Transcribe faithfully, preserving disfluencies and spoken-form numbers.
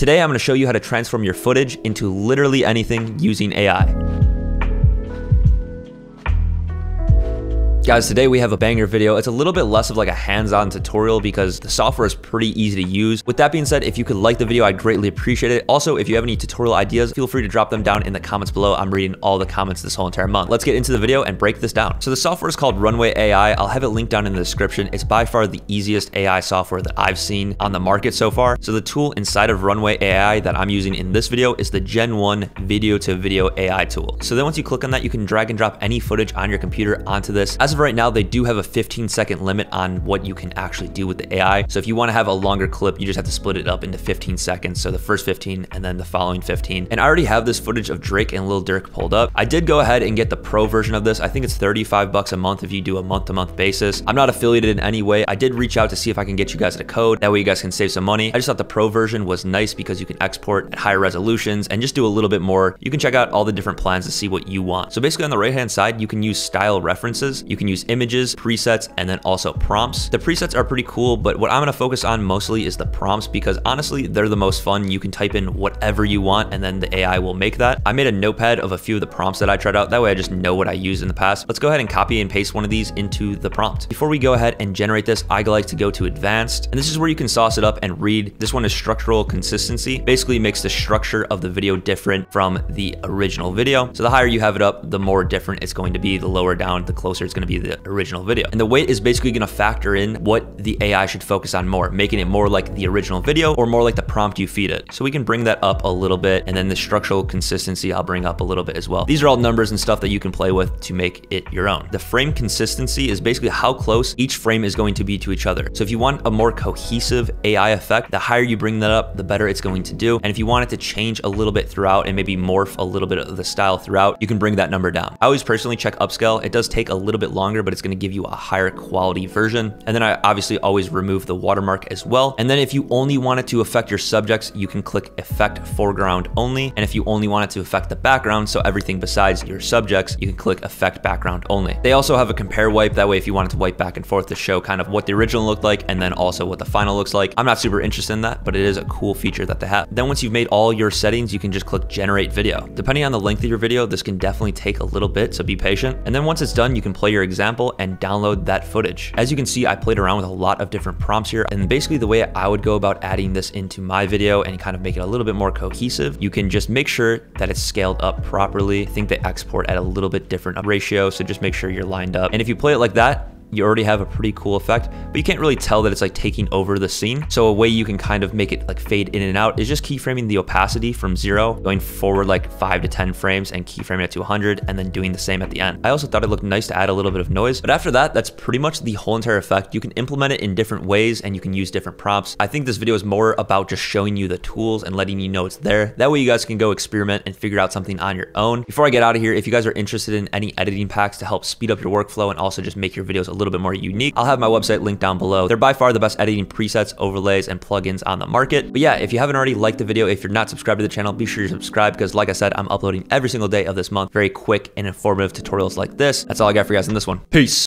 Today, I'm gonna show you how to transform your footage into literally anything using A I. Guys, today we have a banger video. It's a little bit less of like a hands-on tutorial because the software is pretty easy to use. With that being said, if you could like the video, I'd greatly appreciate it. Also, if you have any tutorial ideas, feel free to drop them down in the comments below. I'm reading all the comments this whole entire month. Let's get into the video and break this down. So the software is called Runway A I. I'll have it linked down in the description. It's by far the easiest A I software that I've seen on the market so far. So the tool inside of Runway A I that I'm using in this video is the Gen one video-to-video A I tool. So then once you click on that, you can drag and drop any footage on your computer onto this. As As of right now, they do have a fifteen second limit on what you can actually do with the A I. So if you want to have a longer clip, you just have to split it up into fifteen seconds. So the first fifteen and then the following fifteen. And I already have this footage of Drake and Lil Durk pulled up. I did go ahead and get the pro version of this. I think it's thirty-five bucks a month if you do a month to month basis. I'm not affiliated in any way. I did reach out to see if I can get you guys a code. That way you guys can save some money. I just thought the pro version was nice because you can export at higher resolutions and just do a little bit more. You can check out all the different plans to see what you want. So basically on the right hand side, you can use style references. You can use images, presets, and then also prompts. The presets are pretty cool, but what I'm gonna focus on mostly is the prompts because honestly, they're the most fun. You can type in whatever you want and then the A I will make that. I made a notepad of a few of the prompts that I tried out. That way I just know what I used in the past. Let's go ahead and copy and paste one of these into the prompt. Before we go ahead and generate this, I like to go to advanced, and this is where you can sauce it up and read. This one is structural consistency. Basically makes the structure of the video different from the original video. So the higher you have it up, the more different it's going to be. The lower down, the closer it's gonna be be the original video. And the weight is basically gonna factor in what the A I should focus on more, making it more like the original video or more like the prompt you feed it. So we can bring that up a little bit, and then the structural consistency I'll bring up a little bit as well. These are all numbers and stuff that you can play with to make it your own. The frame consistency is basically how close each frame is going to be to each other. So if you want a more cohesive A I effect, the higher you bring that up, the better it's going to do. And if you want it to change a little bit throughout and maybe morph a little bit of the style throughout, you can bring that number down. I always personally check upscale. It does take a little bit longer longer, but it's going to give you a higher quality version. And then I obviously always remove the watermark as well. And then if you only want it to affect your subjects, you can click affect foreground only. And if you only want it to affect the background, so everything besides your subjects, you can click affect background only. They also have a compare wipe. That way, if you wanted to wipe back and forth to show kind of what the original looked like, and then also what the final looks like. I'm not super interested in that, but it is a cool feature that they have. Then once you've made all your settings, you can just click generate video. Depending on the length of your video, this can definitely take a little bit, so be patient. And then once it's done, you can play your example and download that footage. As you can see, I played around with a lot of different prompts here, and basically the way I would go about adding this into my video and kind of make it a little bit more cohesive, you can just make sure that it's scaled up properly. I think they export at a little bit different ratio, so just make sure you're lined up. And if you play it like that, you already have a pretty cool effect, but you can't really tell that it's like taking over the scene. So a way you can kind of make it like fade in and out is just keyframing the opacity from zero, going forward like five to ten frames and keyframing it to one hundred, and then doing the same at the end. I also thought it looked nice to add a little bit of noise, but after that, that's pretty much the whole entire effect. You can implement it in different ways and you can use different prompts. I think this video is more about just showing you the tools and letting you know it's there. That way you guys can go experiment and figure out something on your own. Before I get out of here, if you guys are interested in any editing packs to help speed up your workflow and also just make your videos a little bit more unique, I'll have my website linked down below. They're by far the best editing presets, overlays, and plugins on the market. But yeah, if you haven't already liked the video, if you're not subscribed to the channel, be sure to subscribe because like I said, I'm uploading every single day of this month, very quick and informative tutorials like this. That's all I got for you guys in this one. Peace.